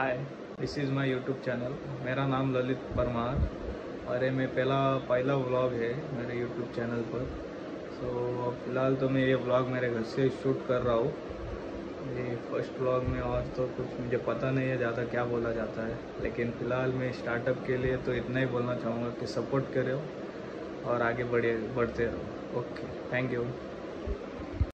Hi this is my YouTube channel. मेरा नाम ललित परमार और ये मैं पहला व्लॉग है मेरे यूट्यूब चैनल पर। सो फिलहाल तो मैं ये व्लॉग मेरे घर से शूट कर रहा हूँ, ये फर्स्ट व्लॉग में, और तो कुछ मुझे पता नहीं है ज़्यादा क्या बोला जाता है। लेकिन फ़िलहाल मैं स्टार्टअप के लिए तो इतना ही बोलना चाहूँगा कि सपोर्ट करो और आगे बढ़ते रहो। Okay, thank you.